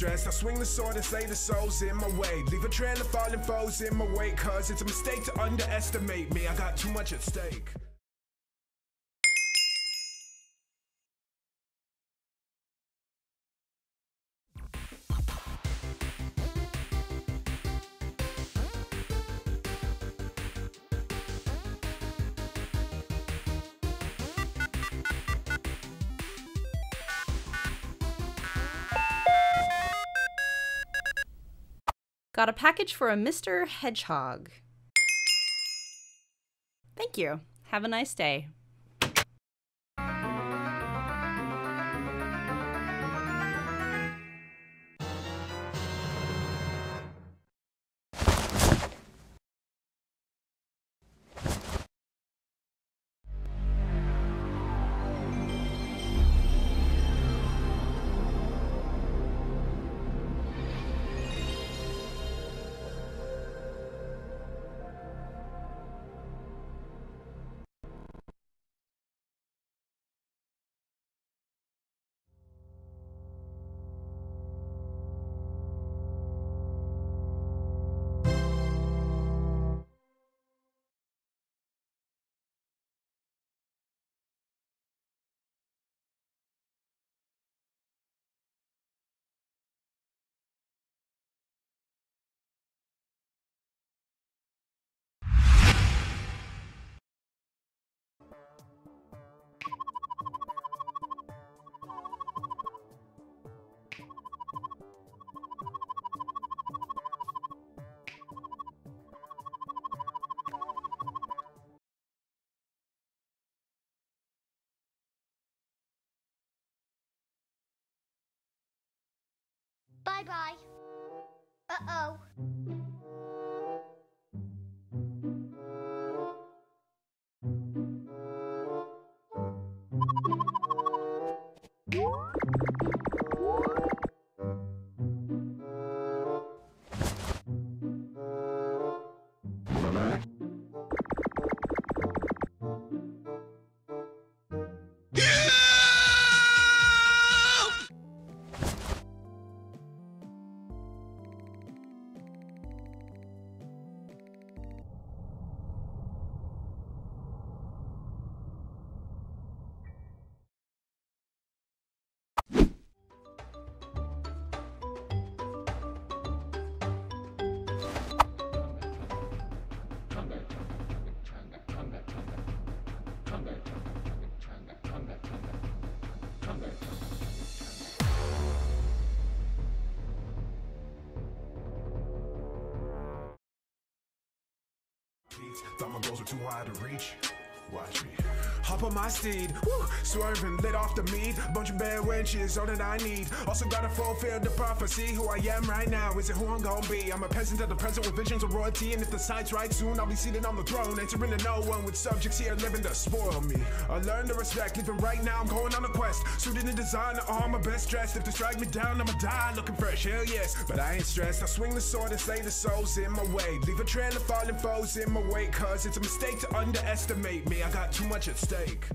stress. I swing the sword and slay the souls in my way. Leave a trail of fallen foes in my wake, cause it's a mistake to underestimate me. I got too much at stake. Got a package for a Mr. Hedgehog. Thank you. Have a nice day. Bye-bye. Uh-oh. Thought my goals were too high to reach. Watch me hop on my steed, woo, swerving, lit off the meat. Bunch of bad wenches, all that I need. Also gotta fulfill the prophecy. Who I am right now isn't who I'm gonna be. I'm a peasant of the present with visions of royalty, and if the side's right soon, I'll be seated on the throne, answering to no one with subjects here living to spoil me. I learned to respect, even right now I'm going on a quest. Suited in design, all my best dressed. If they strike me down, I'ma die looking fresh, hell yes. But I ain't stressed, I swing the sword and slay the souls in my way. Leave a trail of fallen foes in my wake, cause it's a mistake to underestimate me. I got too much at stake.